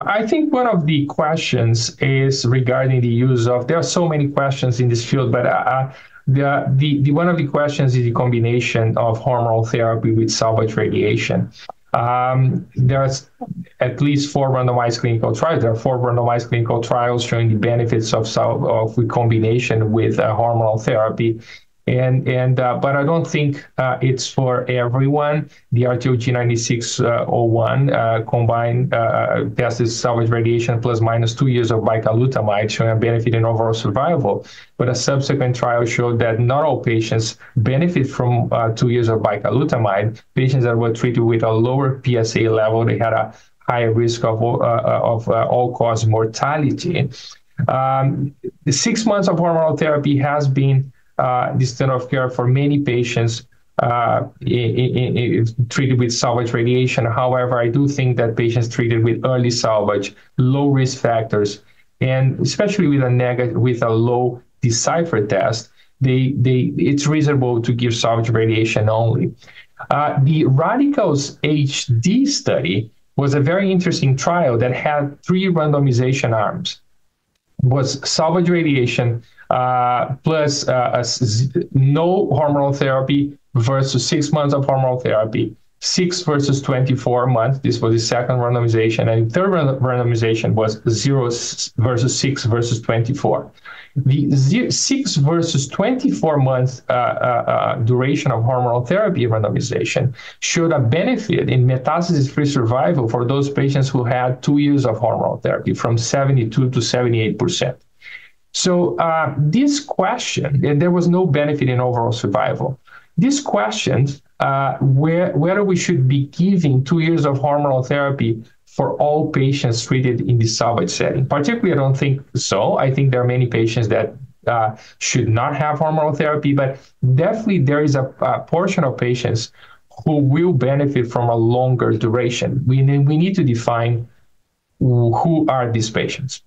I think one of the questions is regarding the use of, there are so many questions in this field, but one of the questions is the combination of hormonal therapy with salvage radiation. There's at least four randomized clinical trials. There are four randomized clinical trials showing the benefits of recombination with hormonal therapy. But I don't think it's for everyone. The RTOG 9601 combined tested salvage radiation plus minus 2 years of bicalutamide showing a benefit in overall survival. But a subsequent trial showed that not all patients benefit from 2 years of bicalutamide. Patients that were treated with a lower PSA level, they had a higher risk of all-cause mortality. 6 months of hormonal therapy has been the standard of care for many patients treated with salvage radiation. However, I do think that patients treated with early salvage, low risk factors, and especially with a low Decipher test, it's reasonable to give salvage radiation only. The Radicals HD study was a very interesting trial that had three randomization arms. It was salvage radiation plus no hormonal therapy versus 6 months of hormonal therapy, 6 versus 24 months. This was the second randomization, and the third randomization was 0 versus 6 versus 24. The 6 versus 24 month duration of hormonal therapy randomization showed a benefit in metastasis-free survival for those patients who had 2 years of hormonal therapy, from 72 to 78%. So this question, and there was no benefit in overall survival. This question, whether we should be giving 2 years of hormonal therapy for all patients treated in the salvage setting. Particularly, I don't think so. I think there are many patients that should not have hormonal therapy, but definitely there is a portion of patients who will benefit from a longer duration. We need to define who are these patients.